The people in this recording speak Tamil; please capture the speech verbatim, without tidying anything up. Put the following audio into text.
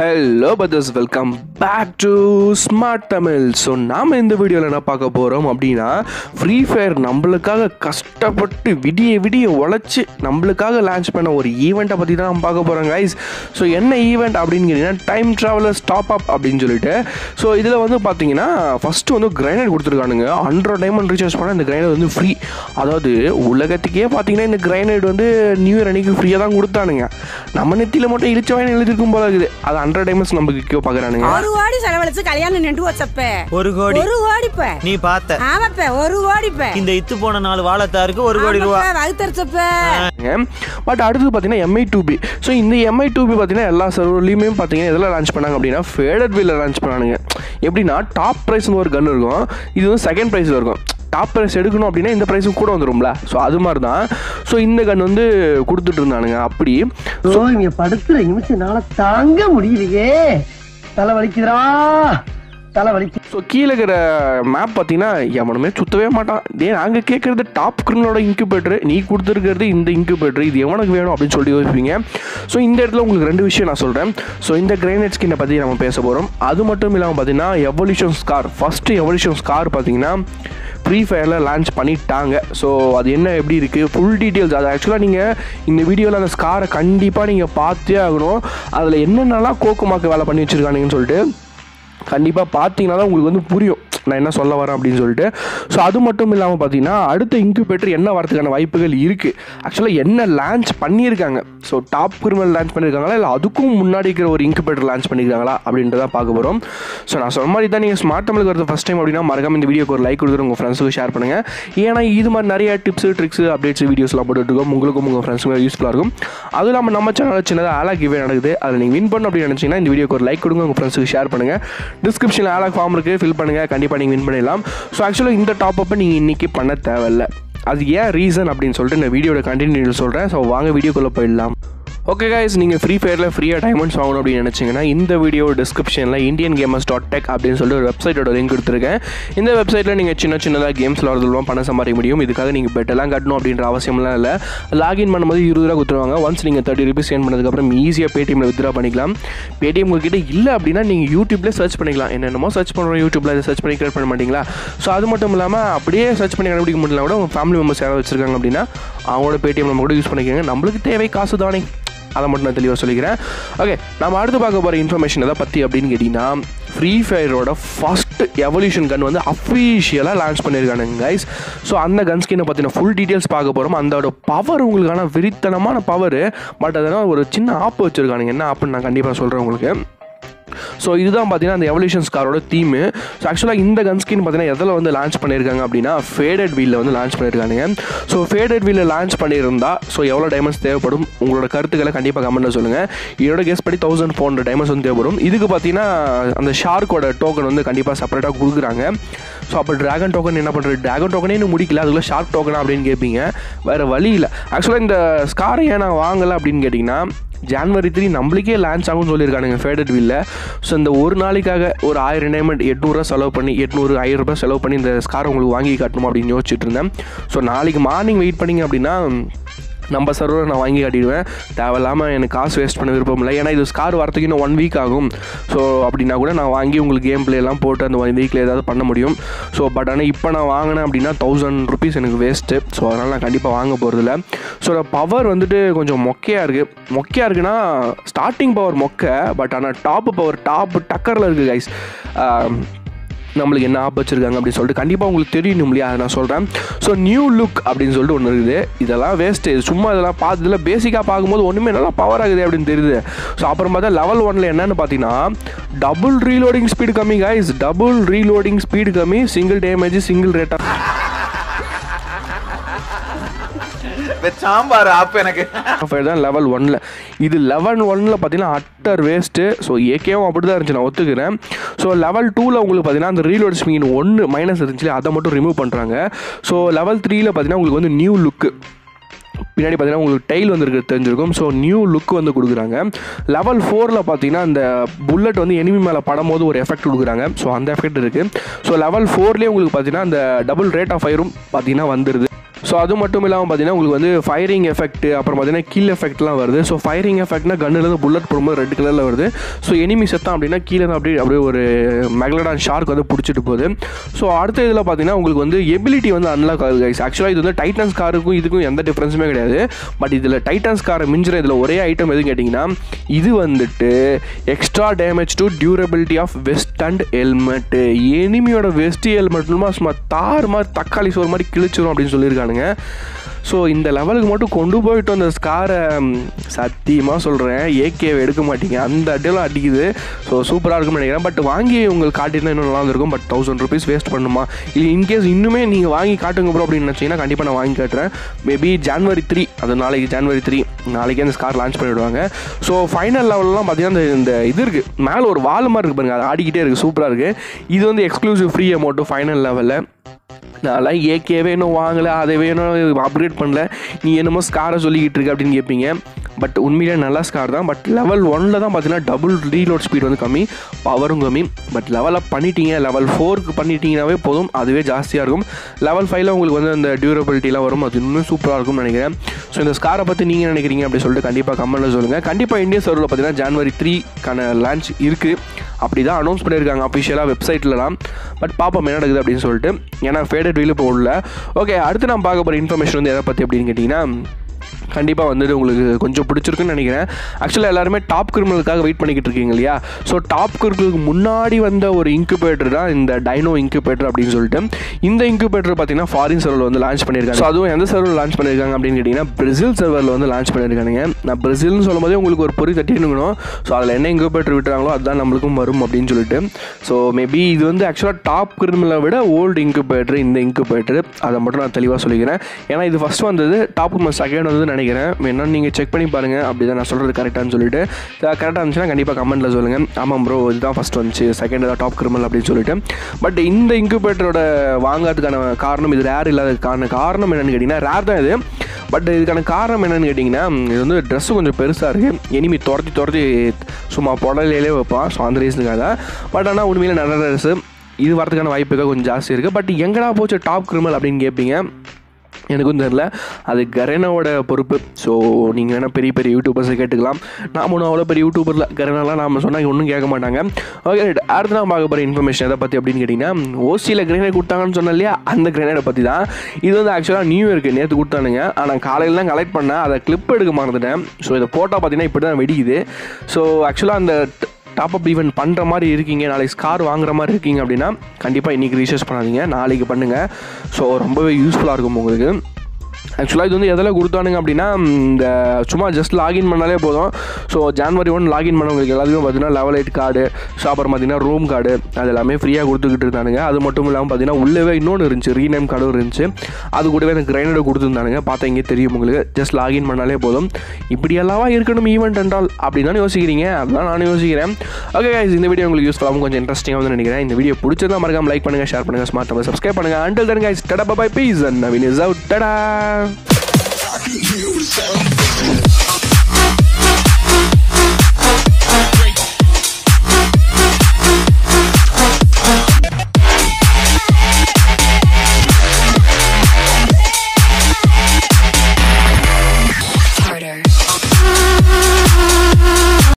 Hello brothers, welcome back to Smart Tamil. So, நாம இந்த வீடியோல என்ன பார்க்க போறோம் அப்படினா Free Fire நம்மளுக்காக கஷ்டப்பட்டு விடிய விடிய உழைச்சு நம்மளுக்காக லான்ச் பண்ண ஒரு ஈவென்ட்ட பத்தி தான் நாம பார்க்க போறோம் गाइस. சோ என்ன ஈவென்ட் அப்படிங்கறீனா டைம் டிராவலர்ஸ் டாப் அப் அப்படினு சொல்லிட்டு. சோ இதுல வந்து பாத்தீங்கன்னா ஃபர்ஸ்ட் வந்து கிரைனட் கொடுத்திருக்கானுங்க. one hundred டைமண்ட் ரீசார்ஜ் பண்ணா இந்த கிரைனட் வந்து ஃப்ரீ. அதாவது உலகத்துக்கே பாத்தீங்கன்னா இந்த கிரைனட் வந்து நியூ இயர் அன்னைக்கு ஃப்ரீயா தான் கொடுத்தானுங்க. நம்ம நெத்தில மட்டும் இழுச்சவாய் எழுதிருக்கும் போல இருக்குது. அது one hundred டைமண்ட்ஸ் நமக்கு கியோ பாக்குறானுங்க. ஒரு கோடி செலவழிச்சு கல்யாணம் நின்னு வச்சப்ப. ஒரு கோடி. ஒரு கோடி பே. நீ பார்த்த. ஆமாப்பே ஒரு கோடி பே. இந்த இத்து போன நாலு வாளத்தாருக்கு ஒரு கோடி ரூபாய். ஆமாப்பே வகுத்தறச்சப்பே. பட் அடுத்து பாத்தீங்கன்னா M I two B. So இந்த M I two B பாத்தீங்கன்னா எல்லா சர்வர்லயுமே பாத்தீங்கன்னா இதெல்லாம் லான்ச் பண்ணாங்க அப்படினா Faded Wheel லான்ச் பண்ணாங்க. எப்படினா டாப் பிரைஸ்னு ஒரு கன் இருக்கும். இது வந்து செகண்ட் பிரைஸ்ல இருக்கும். டாப் பிரைஸ் எடுக்கணும் அப்படின்னா இந்த பிரைஸும் கூட வந்துடும்ல. ஸோ அது மாதிரி தான். ஸோ இந்த கன் வந்து கொடுத்துட்டு இருந்தானுங்க. அப்படி ஸோ இங்கே படுத்துற நிமிஷம்னால தாங்க முடியலையே, தலை வலிக்குதுடா. ஸோ கீழே இருக்கிற மேப் பார்த்தீங்கன்னா எவனுமே சுற்றவே மாட்டான். டே நாங்கள் கேட்குறது டாப் கிரிமினலோட இன்குபேட்டர், நீ கொடுத்துருக்கிறது இந்த இன்குபேட்டர், இது எவனுக்கு வேணும் அப்படின்னு சொல்லி யோசிப்பீங்க. ஸோ இந்த இடத்துல உங்களுக்கு ரெண்டு விஷயம் நான் சொல்கிறேன். ஸோ இந்த கிரைனட் ஸ்கின்னை பற்றி நம்ம பேச போகிறோம். அது மட்டும் இல்லாமல் பார்த்தீங்கன்னா evolution scar, first evolution scar பார்த்தீங்கன்னா ஃப்ரீ ஃபயரில் லான்ச் பண்ணிட்டாங்க. ஸோ அது என்ன எப்படி இருக்குது ஃபுல் டீட்டெயில்ஸ் அது ஆக்சுவலாக நீங்கள் இந்த வீடியோவில் அந்த ஸ்காரை கண்டிப்பாக நீங்கள் பார்த்தே ஆகணும். அதில் என்னென்னலாம் கோக்குமாக்கு வேலை பண்ணி வச்சுருக்கானுங்கன்னு சொல்லிட்டு கண்டிப்பாக பார்த்தீங்கன்னா தான் உங்களுக்கு வந்து புரியும் நான் என்ன சொல்ல வரேன் அப்படின்னு சொல்லிட்டு. ஸோ அது மட்டும் இல்லாமல் பார்த்தீங்கன்னா அடுத்த இன்குபேட்டர் என்ன வரதுக்கான வாய்ப்புகள் இருக்குது, ஆக்சுவலாக என்ன லான்ச் பண்ணியிருக்காங்க. ஸோ டாப் கிரிமினல் லான்ச் பண்ணியிருக்காங்களா இல்லை அதுக்கும் முன்னாடி இருக்கிற ஒரு இன்குபேட்டர் லான்ச் பண்ணியிருக்காங்களா அப்படின்றத பார்க்க போகிறோம். ஸோ நான் சொன்ன மாதிரி தான் நீங்கள் ஸ்மார்ட் தமிழுக்கு வரது ஃபஸ்ட் டைம் அப்படின்னா மறக்காம இந்த வீடியோக்கு ஒரு லைக் கொடுத்துட்டு உங்கள் ஃப்ரெண்ட்ஸுக்கு ஷேர் பண்ணுங்கள். ஏன்னா இது மாதிரி நிறைய டிப்ஸு ட்ரிக்ஸு அப்டேட்ஸ் வீடியோஸ்லாம் போட்டுருக்கோம். உங்களுக்கும் உங்கள் ஃப்ரெண்ட்ஸுக்கு யூஸ்ஃபுல்லாக இருக்கும். அதுவும் இல்லாமல் நம்ம சேனல் சின்னதாக ஆலாக் கிவே நடக்குது, அதில் நீங்கள் வின் பண்ணணும் அப்படின்னு நினச்சிங்கன்னா இந்த வீடியோக்கு ஒரு லைக் கொடுங்க, உங்கள் ஃப்ரெண்ட்ஸுக்கு ஷேர் பண்ணுங்கள். டிஸ்கிரிப்ஷனில் ஆலாக் ஃபார்ம் இருக்குது, ஃபில் பண்ணுங்கள், கண்டிப்பாக நீங்கள் வின் பண்ணிடலாம். ஸோ ஆக்சுவலாக இந்த டாப் அப்பை நீங்கள் இன்றைக்கி பண்ண தேவையில்ல, அது ஏன் ரீசன் அப்படின்னு சொல்லிட்டு நான் வீடியோட கண்டினியூ சொல்கிறேன். ஸோ வாங்க வீடியோக்குள்ளே போயிடலாம். ஓகே கைஸ், நீங்கள் ஃப்ரீ ஃபயரில் ஃப்ரீயாக டைமண்ட்ஸ் வாங்கணும் அப்படின்னு நினச்சிங்கன்னா இந்த வீடியோ டிஸ்கிரிப்ஷனில் Indian Gamers dot Tech அப்படின்னு சொல்லிட்டு ஒரு வெப்சைட்டோட லிங்க் கொடுத்துருக்கேன். இந்த வெப்சைட்டில் நீங்கள் சின்ன சின்னதாக கேம்ஸ் விளாட்றதுலாம் பணம் சம்பாதிக்க முடியும். இதுக்காக நீங்கள் பெட்டெல்லாம் கட்டணும் அப்படின்ற அவசியம்லாம் இல்லை. லாகின் பண்ணும்போது இருபது ரூபா கொடுத்துருவாங்க. ஒன்ஸ் நீங்கள் தேர்ட்டி ருபீஸ் சென்ட் பண்ணதுக்கப்புறம் ஈஸியாக பேடிஎம்மில் வித்ரா பண்ணிக்கலாம். பேடிஎம் உங்ககிட்ட இல்லை அப்படின்னா நீங்கள் யூடியூப்லேயே சர்ச் பண்ணிக்கலாம். என்னென்னமோ சர்ச் பண்ணுறோம் யூடியூப்பில், அதை சர்ச் பண்ணி கிரியேட் பண்ண மாட்டிங்களா. ஸோ அது மட்டும் இல்லாமல் அப்படியே சர்ச் பண்ணி கண்டுபிடிக்க முடியல கூட உங்கள் ஃபேமிலி மெம்பர்ஸ் யாராவது வச்சுருக்காங்க அப்படின்னா அவங்களோட பேடிஎம் நம்ம கூட யூஸ் பண்ணிக்கோங்க. நம்மளுக்கு தேவை காசு தானே, அதை மட்டும் நான் தெளிவாக சொல்லிக்கிறேன். ஓகே, நம்ம அடுத்து பார்க்க போகிற இன்ஃபர்மேஷன் எதை பற்றி அப்படின்னு கேட்டிங்கன்னா ஃப்ரீ ஃபயரோட ஃபஸ்ட் எவல்யூஷன் கன் வந்து அஃபிஷியலாக லான்ச் பண்ணியிருக்கானுங்க கைஸ். ஸோ அந்த கன் ஸ்கின்னை பற்றின ஃபுல் டீட்டெயில்ஸ் பார்க்க போகிறோம். அதோட பவர் உங்களுக்கான விரித்தனமான பவர். பட் அதனால் ஒரு சின்ன ஆப் வச்சுருக்கானுங்க, என்ன ஆப்புன்னு நான் கண்டிப்பாக சொல்கிறேன் உங்களுக்கு. ஸோ இதுதான் பார்த்தீங்கன்னா அந்த எவல்யூஷன் ஸ்காரோட தீமு. ஸோ ஆக்சுவலாக இந்த கன் ஸ்கின் பார்த்தீங்கன்னா எதில் வந்து லான்ச் பண்ணியிருக்காங்க அப்படின்னா Faded Wheelல வந்து லான்ச் பண்ணியிருக்காங்க. ஸோ Faded Wheelல லான்ச் பண்ணியிருந்தா ஸோ எவ்வளோ டைமண்ட்ஸ் தேவைப்படும் உங்களோட கருத்துக்களை கண்டிப்பாக கமெண்ட்டில் சொல்லுங்கள். இதோட கெஸ் படி தௌசண்ட் ஃபோர் ஹண்ட்ரட் டைமண்ட்ஸ் வந்து தேவைப்படும். இதுக்கு பார்த்தீங்கன்னா அந்த ஷார்க்கோட டோக்கன் வந்து கண்டிப்பாக செப்பரேட்டாக கொடுக்குறாங்க. ஸோ அப்போ ட்ராகன் டோக்கன் என்ன பண்ணுறது, ட்ராகன் டோக்கனே இன்னும் முடிக்கல அதுக்குள்ளே ஷார்க் டோக்கனா அப்படின்னு கேட்பீங்க. வேறு வழி இல்லை. ஆக்சுவலாக இந்த ஸ்காரை ஏன் நான் வாங்கலை அப்படின்னு கேட்டிங்கன்னா ஜான்வரி த்ரீ நம்மளுக்கே லான்ச் ஆகும்னு சொல்லியிருக்கானுங்க Faded Wheelல. ஸோ இந்த ஒரு நாளைக்காக ஒரு ஆயிரம் டைமண்ட் எட்நூறுரூவா செலவு பண்ணி எட்நூறு ஆயிரம் ரூபாய் செலவு பண்ணி இந்த ஸ்கார் உங்களுக்கு வாங்கி காட்டணும் அப்படின்னு யோசிச்சுட்டு இருந்தேன். ஸோ நாளைக்கு மார்னிங் வெயிட் பண்ணிங்க அப்படின்னா நம்ம சர்வரை நான் வாங்கி காட்டிடுவேன். தேவையில்லாமல் எனக்கு காசு வேஸ்ட் பண்ண விருப்பம் இல்லை. ஏன்னா இது ஸ்கார் வரத்துக்கு இன்னும் ஒன் வீக் ஆகும். ஸோ அப்படின்னா கூட நான் வாங்கி உங்களுக்கு கேம் பிளேலாம் போட்டு அந்த ஒன் வீக்கில் ஏதாவது பண்ண முடியும். ஸோ பட் ஆனால் இப்போ நான் வாங்கினேன் அப்படின்னா தௌசண்ட் ருபீஸ் எனக்கு வேஸ்ட்டு. ஸோ அதனால் நான் கண்டிப்பாக வாங்க போகிறதில்ல. ஸோ பவர் வந்துட்டு கொஞ்சம் மொக்கையாக இருக்குது. மொக்கையாக இருக்குன்னா ஸ்டார்டிங் பவர் மொக்கை, பட் ஆனால் டாப்பு பவர் டாப்பு டக்கரில் இருக்குது கைஸ். நம்மளுக்கு என்ன ஆப் வச்சுருக்காங்க அப்படின்னு சொல்லிட்டு கண்டிப்பாக உங்களுக்கு தெரியணும் இல்லையா, அதை நான் சொல்கிறேன். ஸோ நியூ லுக் அப்படின்னு சொல்லிட்டு ஒன்று இருக்குது. இதெல்லாம் வேஸ்ட்டு, இது சும்மா இதெல்லாம் பார்த்து இதில் பேசிக்காக பார்க்கும்போது ஒன்றுமே நல்லா பவர் ஆகுது அப்படின்னு தெரியுது. ஸோ அப்புறம் பார்த்தா லெவல் ஒன்னில் என்னென்னு பார்த்தீங்கன்னா டபுள் ரீலோடிங் ஸ்பீடு கம்மி கைஸ். டபுள் ரீலோடிங் ஸ்பீடு கம்மி, சிங்கிள் டேமேஜ் சிங்கிள் ரேட்டாக சாம்பார் ஆப் எனக்கு தான் லெவல் ஒன்னில். இது லெவல் ஒன்னில் பார்த்தீங்கன்னா அட்டர் வேஸ்ட்டு. ஸோ ஏகேவும் அப்படி தான் இருந்துச்சு, நான் ஒத்துக்கிறேன். ஸோ லெவல் டூவில் உங்களுக்கு பார்த்தீங்கன்னா அந்த ரீலோட் ஸ்பீட் ஒன்று மைனஸ் இருந்துச்சு, அதை மட்டும் ரிமூவ் பண்ணுறாங்க. ஸோ லெவல் த்ரீயில் பார்த்தீங்கன்னா உங்களுக்கு வந்து நியூ லுக்கு பின்னாடி பார்த்தீங்கன்னா உங்களுக்கு டைல் வந்துருக்கு தெரிஞ்சிருக்கும். ஸோ நியூ லுக் வந்து கொடுக்குறாங்க. லெவல் ஃபோரில் பார்த்தீங்கன்னா அந்த புல்லட் வந்து எனிமி மேலே படும் போது ஒரு எஃபெக்ட் கொடுக்குறாங்க. ஸோ அந்த எஃபெக்ட் இருக்குது. ஸோ லெவல் ஃபோர்லேயே உங்களுக்கு பார்த்தீங்கன்னா அந்த டபுள் ரேட் ஆஃப் ஃபயரும் பார்த்தீங்கன்னா வந்துடுது. So adu mattum illama pathina ungalku vandu firing effect appo pathina kill effect la varudhu. So firing effect na gun la irundhu bullet porumbod red color la varudhu. So enemy setha appadina கீழ அப்படி அப்படியே ஒரு மெகலடான் ஷார்க் வந்து பிடிச்சிட்டு போகுது. ஸோ அடுத்த இதில் பார்த்தீங்கன்னா உங்களுக்கு வந்து எபிலிட்டி வந்து அன்லாக் ஆகுது கைஸ். ஆக்சுவலாக இது வந்து டைட்டன்ஸ் காருக்கும் இதுக்கும் எந்த டிஃப்ரென்ஸுமே கிடையாது. பட் இதில் டைட்டன்ஸ் காரை மிஞ்சுற இதில் ஒரே ஐட்டம் எதுவும் கேட்டிங்கன்னா இது வந்துட்டு extra damage to durability of vest and helmet. எனிமியோட வெஸ்ட் ஹெல்மெட்னுமா சும்மா தார் மாதிரி தக்காளி சோறு மாதிரி கிழிச்சிடும் அப்படின்னு சொல்லியிருக்கானுங்க. ஸோ இந்த லெவலுக்கு மட்டும் கொண்டு போயிட்டு அந்த ஸ்காரை சத்தியமாக சொல்கிறேன் ஏகேவை எடுக்க மாட்டீங்க, அந்த அடியெல்லாம் அடிக்குது. ஸோ சூப்பராக இருக்கும்னு நினைக்கிறேன். பட் வாங்கி உங்களுக்கு காட்டினா இன்னும் நல்லா இருக்கும். பட் தௌசண்ட் ருபீஸ் வேஸ்ட் பண்ணுமா? இல்லை இன்கேஸ் இன்னுமே நீங்கள் வாங்கி காட்டுங்க ப்ரோ அப்படின்னு நினச்சிங்கன்னா கண்டிப்பாக நான் வாங்கி காட்டுறேன். மேபி ஜான்வரி த்ரீ அது நாளைக்கு ஜான்வரி த்ரீ நாளைக்கே அந்த ஸ்கார் லான்ச் பண்ணிவிடுவாங்க. ஸோ ஃபைனல் லெவலெலாம் பார்த்தீங்கன்னா இந்த இது இருக்குது மேலே ஒரு வால் மாதிரி இருக்குது பாருங்கள், அது ஆடிக்கிட்டே இருக்குது, சூப்பராக இருக்குது. இது வந்து எக்ஸ்க்ளூசிவ் ஃப்ரீ அமௌண்ட்டு ஃபைனல் லெவலில். நான்லாம் ஏகேவே இன்னும் வாங்கலை, அதை வேணும் அப்கிரேட் பண்ணல, நீ என்னமோ ஸ்காரை சொல்லிக்கிட்டு இருக்கு அப்படின்னு கேட்பீங்க. பட் உண்மையிலே நல்லா ஸ்கார் தான். பட் லெவல் ஒன்னில் தான் பார்த்தீங்கன்னா டபுள் ரீலோட் ஸ்பீட் வந்து கம்மி, பவரும் கம்மி. பட் லெவல் அப் பண்ணிட்டீங்க, லெவல் ஃபோருக்கு பண்ணிட்டீங்கன்னாவே போதும், அதுவே ஜாஸ்தியாக இருக்கும். லெவல் ஃபைவ்ல உங்களுக்கு வந்து அந்த டியூரபிலிட்டிலாம் வரும், அது இன்னும் சூப்பராக இருக்கும்னு நினைக்கிறேன். ஸோ இந்த ஸ்காரை பற்றி நீங்கள் நினைக்கிறீங்க அப்படின்னு சொல்லிட்டு கண்டிப்பாக கமெண்ட்டில் சொல்லுங்கள். கண்டிப்பாக இந்தியா சர்வரில் பார்த்தீங்கன்னா ஜான்வரி த்ரீக்கான லான்ச் இருக்குது, அப்படி தான் அனௌன்ஸ் பண்ணியிருக்காங்க அஃபிஷியலாக வெப்சைட்லலாம். பட் பாப்பா என்ன நடக்குது அப்படின்னு சொல்லிட்டு, ஏன்னா ஃபேடட் வீல் இப்போ உள்ள. ஓகே, அடுத்து நான் பார்க்க போகிற இன்ஃபர்மேஷன் வந்து எதை பற்றி அப்படின்னு கேட்டிங்கன்னா கண்டிப்பாக வந்துட்டு உங்களுக்கு கொஞ்சம் பிடிச்சிருக்குன்னு நினைக்கிறேன். ஆக்சுவலாக எல்லாருமே டாப் கிரிமினலுக்காக வெயிட் பண்ணிக்கிட்டு இருக்கீங்க இல்லையா? ஸோ டாப் கிரிமினலுக்கு முன்னாடி வந்த ஒரு இன்குபேட்டர் தான் இந்த டைனோ இன்குபேட்டர் அப்படின்னு சொல்லிட்டு. இந்த இன்குபேட்டர் பார்த்தீங்கன்னா ஃபாரின் சர்வரில் வந்து லான்ச் பண்ணியிருக்காங்க. ஸோ அதுவும் எந்த சர்வரில் லான்ச் பண்ணியிருக்காங்க அப்படின்னு கேட்டிங்கன்னா பிரேசில் சர்வரில் வந்து லான்ச் பண்ணியிருக்காங்க. நான் பிரேசில்னு சொல்லும் போதே உங்களுக்கு ஒரு பொறி தட்டினுக்கணும். ஸோ அதில் என்ன இன்குபேட்டர் விட்டுறாங்களோ அதுதான் நம்மளுக்கும் வரும் அப்படின்னு சொல்லிட்டு. ஸோ மேபி இது வந்து ஆக்சுவலாக டாப் கிரிமினலை விட ஓல்டு இன்குபேட்டர் இந்த இன்குபேட்டர், அதை மட்டும் நான் தெளிவாக சொல்லிக்கிறேன். ஏன்னா இது ஃபஸ்ட் வந்தது, டாப் செகண்ட் வந்து நினைக்கிறேன். வேணா நீங்கள் செக் பண்ணி பாருங்கள், அப்படி தான் நான் சொல்கிறது கரெக்டானு சொல்லிட்டு. கரெக்டாக இருந்துச்சுன்னா கண்டிப்பாக கமெண்ட்டில் சொல்லுங்கள், ஆமாம் ப்ரோ இதுதான் ஃபஸ்ட் வந்துச்சு, செகண்ட் தான் டாப் கிரிமினல் அப்படின்னு சொல்லிட்டு. பட் இந்த இன்குபேட்டரோட வாங்கிறதுக்கான காரணம், இது ரேர் இல்லாததுக்கான காரணம் என்னென்னு கேட்டிங்கன்னா, ரேர் தான் இது. பட் இதுக்கான காரணம் என்னென்னு கேட்டிங்கன்னா, இது வந்து ட்ரெஸ்ஸு கொஞ்சம் பெருசாக இருக்குது, எனிமி துரத்தி துரத்தி சும்மா புடலையிலே வைப்பான். ஸோ அந்த ரீசனுக்காக தான். பட் ஆனால் உண்மையில் நல்ல ட்ரெஸ்ஸு இது வரதுக்கான வாய்ப்புக்காக கொஞ்சம் ஜாஸ்தி இருக்குது. பட் எங்கடா போச்சு டாப் கிரிமினல் அப்படின்னு கேட்பீங்க, எனக்கும் தெரில, அது கரேனாவோட பொறுப்பு. ஸோ நீங்கள் வேணால் பெரிய பெரிய யூடியூபர்ஸை கேட்டுக்கலாம், நாம் ஒன்றும் அவ்வளோ பெரிய யூடியூபரில் கரேனாலாம் நாம் சொன்னால் ஒன்றும் கேட்க மாட்டாங்க. ஓகே, அடுத்து நான் பார்க்க போகிற இன்ஃபர்மேஷன் எதை பற்றி அப்படின்னு கேட்டிங்கன்னா, ஓசியில் கிரேனைட் கொடுத்தாங்கன்னு சொன்னால் இல்லையா, அந்த கிரேனைடை பற்றி தான். இது வந்து ஆக்சுவலாக நியூ இயருக்கு நேற்று கொடுத்தானுங்க, ஆனால் காலையில் தான் கலெக்ட் பண்ணேன், அதை கிளிப் எடுக்க மறந்துட்டேன். ஸோ இதை போட்டால் பார்த்தீங்கன்னா இப்படி தான் வெடிக்குது. ஸோ ஆக்சுவலாக அந்த டாப் அப் ஈவெண்ட் பண்ணுற மாதிரி இருக்கீங்க, நாளைக்கு ஸ்கார் வாங்குற மாதிரி இருக்கீங்க அப்படின்னா கண்டிப்பாக இன்றைக்கி ரீசர்ச் பண்ணாதீங்க, நாளைக்கு பண்ணுங்கள். ஸோ ரொம்பவே யூஸ்ஃபுல்லாக இருக்கும் உங்களுக்கு. ஆக்சுவலாக இது வந்து எதெல்லாம் கொடுத்தானுங்க அப்படின்னா, இந்த சும்மா ஜஸ்ட் லாகின் பண்ணாலே போதும். ஸோ ஜான்வரி ஒன் லாகின் பண்ணவங்களுக்கு எல்லாத்துக்கும் பார்த்தீங்கன்னா லெவல் எயிட் கார்டு, ஷாப்பர் பார்த்தீங்கன்னா ரூம் கார்டு, அது எல்லாமே ஃப்ரீயாக கொடுத்துக்கிட்டு இருந்தானுங்க. அது மட்டும் இல்லாமல் பார்த்தீங்கன்னா உள்ளவே இன்னொன்று இருந்துச்சு, ரீநேம் கார்டும் இருந்துச்சு, அது கூடவே எனக்கு கிரைனோட கொடுத்துருந்தானுங்க. பார்த்தா இங்கே தெரியும் உங்களுக்கு, ஜஸ்ட் லாகின் பண்ணாலே போதும். இப்படியெல்லாம் இருக்கணும் ஈவெண்ட் என்றால் அப்படின்னு தான் யோசிக்கிறீங்க, அதுதான் நானும் யோசிக்கிறேன். ஓகே கைஸ், இந்த வீடியோ உங்களுக்கு யூஸ்ஃபுல்லாகவும் கொஞ்சம் இன்ட்ரெஸ்டிங்காக வந்து நினைக்கிறேன். இந்த வீடியோ பிடிச்சதா மறக்காம லைக் பண்ணுங்கள், ஷேர் பண்ணுங்கள், ஸ்மார்ட் தமிழ் சப்ஸ்கிரைப் பண்ணுங்கள். அண்டில் தென் கைஸ், டடா bye bye, peace and Naveen is out. டடா. I can hear the sound.